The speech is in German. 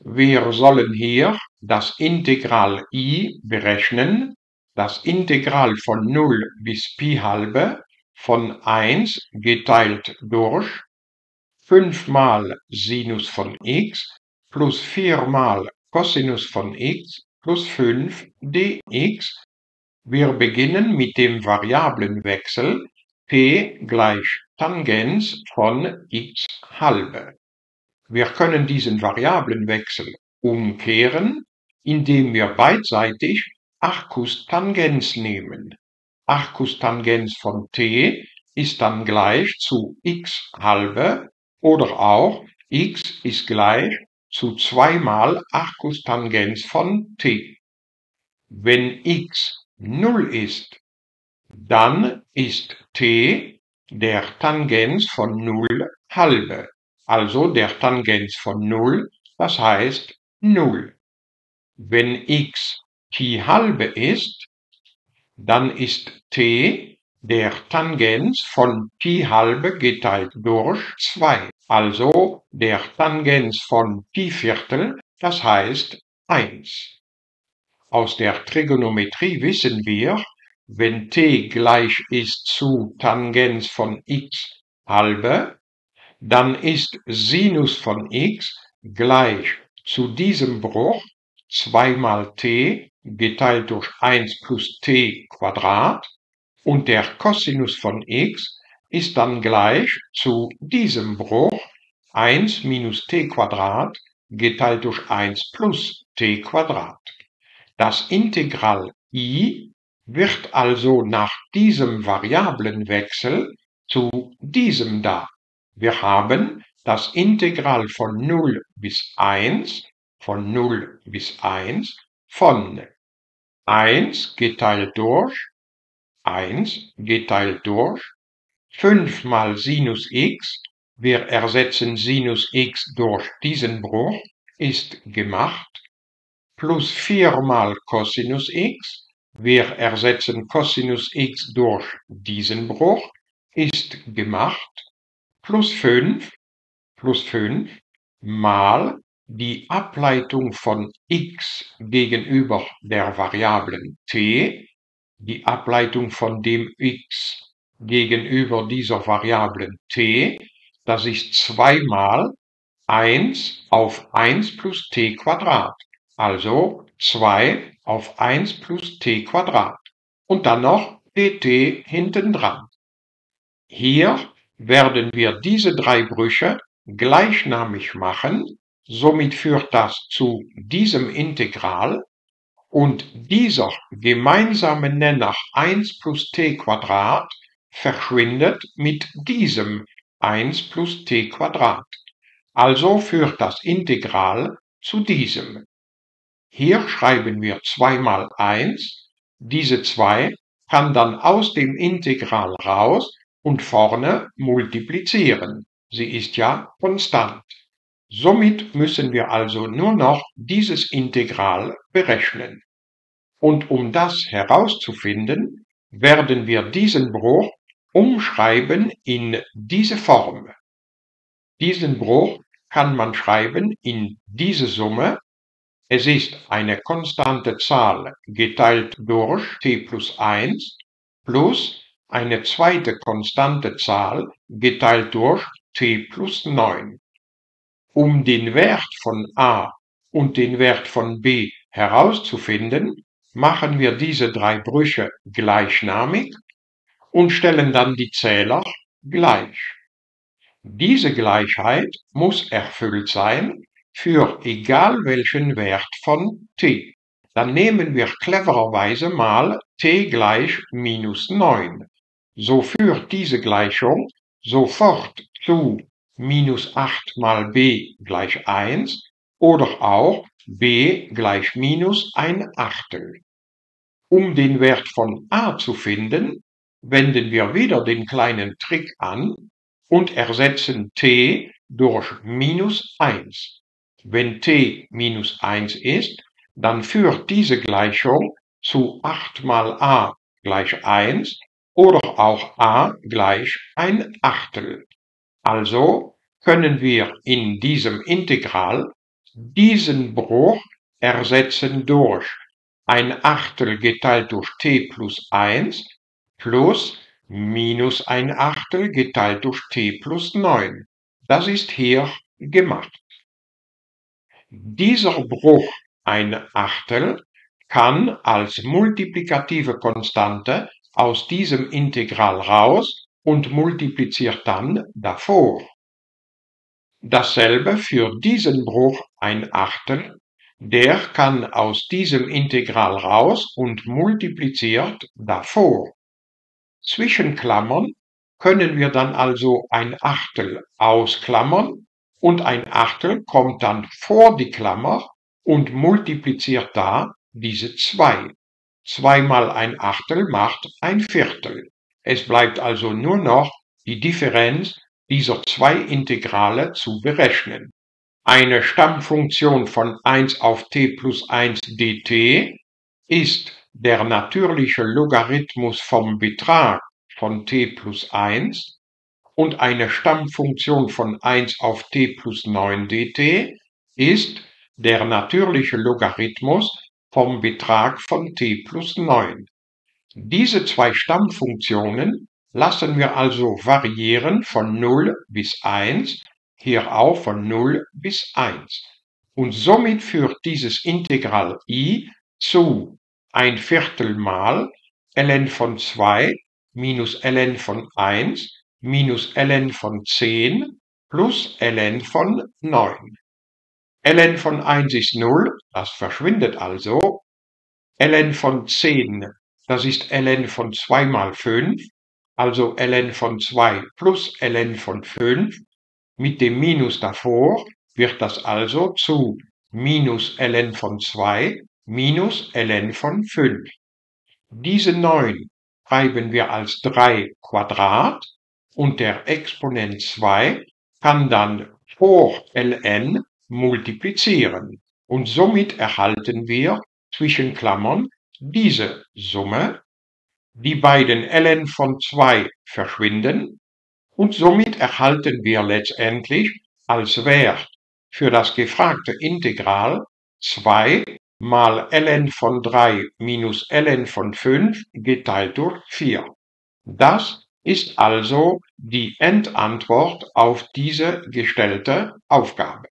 Wir sollen hier das Integral i berechnen, das Integral von 0 bis Pi halbe von 1 geteilt durch 5 mal Sinus von x plus 4 mal Cosinus von x plus 5 dx. Wir beginnen mit dem Variablenwechsel p gleich Tangens von x halbe. Wir können diesen Variablenwechsel umkehren, indem wir beidseitig Arcus Tangens nehmen. Arcus Tangens von t ist dann gleich zu x halbe oder auch x ist gleich zu 2 mal Arcus Tangens von t. Wenn x 0 ist, dann ist t der Tangens von 0 halbe. Also der Tangens von 0, das heißt 0. Wenn x Pi halbe ist, dann ist t der Tangens von Pi halbe geteilt durch 2. Also der Tangens von Pi Viertel, das heißt 1. Aus der Trigonometrie wissen wir, wenn t gleich ist zu Tangens von x halbe, dann ist Sinus von x gleich zu diesem Bruch 2 mal t geteilt durch 1 plus t Quadrat und der Cosinus von x ist dann gleich zu diesem Bruch 1 minus t Quadrat geteilt durch 1 plus t Quadrat. Das Integral i wird also nach diesem Variablenwechsel zu diesem da. Wir haben das Integral von 0 bis 1, von 1 geteilt durch, 5 mal Sinus x, wir ersetzen Sinus x durch diesen Bruch, ist gemacht, plus 4 mal Cosinus x, wir ersetzen Cosinus x durch diesen Bruch, ist gemacht, plus 5 mal die Ableitung von x gegenüber der Variablen t, die Ableitung von dem x gegenüber dieser Variablen t, das ist 2 mal 1 auf 1 plus t Quadrat, also 2 auf 1 plus t Quadrat und dann noch dt hintendran. Hier werden wir diese drei Brüche gleichnamig machen, somit führt das zu diesem Integral und dieser gemeinsame Nenner 1 plus t Quadrat verschwindet mit diesem 1 plus t Quadrat. Also führt das Integral zu diesem. Hier schreiben wir 2 mal 1, diese 2 kann dann aus dem Integral raus und vorne multiplizieren. Sie ist ja konstant. Somit müssen wir also nur noch dieses Integral berechnen. Und um das herauszufinden, werden wir diesen Bruch umschreiben in diese Form. Diesen Bruch kann man schreiben in diese Summe. Es ist eine konstante Zahl geteilt durch t plus 1 plus eine zweite konstante Zahl geteilt durch t plus 9. Um den Wert von a und den Wert von b herauszufinden, machen wir diese drei Brüche gleichnamig und stellen dann die Zähler gleich. Diese Gleichheit muss erfüllt sein für egal welchen Wert von t. Dann nehmen wir clevererweise mal t gleich minus 9. So führt diese Gleichung sofort zu minus 8 mal b gleich 1 oder auch b gleich minus 1/8. Um den Wert von a zu finden, wenden wir wieder den kleinen Trick an und ersetzen t durch minus 1. Wenn t minus 1 ist, dann führt diese Gleichung zu 8 mal a gleich 1 oder auch a gleich 1/8. Also können wir in diesem Integral Diesen Bruch ersetzen durch ein Achtel geteilt durch t plus 1 plus minus ein Achtel geteilt durch t plus 9. Das ist hier gemacht. Dieser Bruch ein Achtel kann als multiplikative Konstante aus diesem Integral raus und multipliziert dann davor. Dasselbe für diesen Bruch ein Achtel, der kann aus diesem Integral raus und multipliziert davor. Zwischen Klammern können wir dann also ein Achtel ausklammern und ein Achtel kommt dann vor die Klammer und multipliziert da diese 2. 2 mal ein Achtel macht ein Viertel. Es bleibt also nur noch die Differenz dieser zwei Integrale zu berechnen. Eine Stammfunktion von 1 auf t plus 1 dt ist der natürliche Logarithmus vom Betrag von t plus 1 und eine Stammfunktion von 1 auf t plus 9 dt ist der natürliche Logarithmus vom Betrag von t plus 9. Diese zwei Stammfunktionen lassen wir also variieren von 0 bis 1, hier auch von 0 bis 1. Und somit führt dieses Integral i zu ein Viertel mal ln von 2 minus ln von 1 minus ln von 10 plus ln von 9. ln von 1 ist 0, das verschwindet also. ln von 10, das ist ln von 2 mal 5. Also ln von 2 plus ln von 5, mit dem Minus davor wird das also zu minus ln von 2 minus ln von 5. Diese 9 schreiben wir als 3 Quadrat und der Exponent 2 kann dann vor ln multiplizieren. Und somit erhalten wir zwischen Klammern diese Summe. Die beiden ln von 2 verschwinden und somit erhalten wir letztendlich als Wert für das gefragte Integral 2 mal ln von 3 minus ln von 5 geteilt durch 4. Das ist also die Endantwort auf diese gestellte Aufgabe.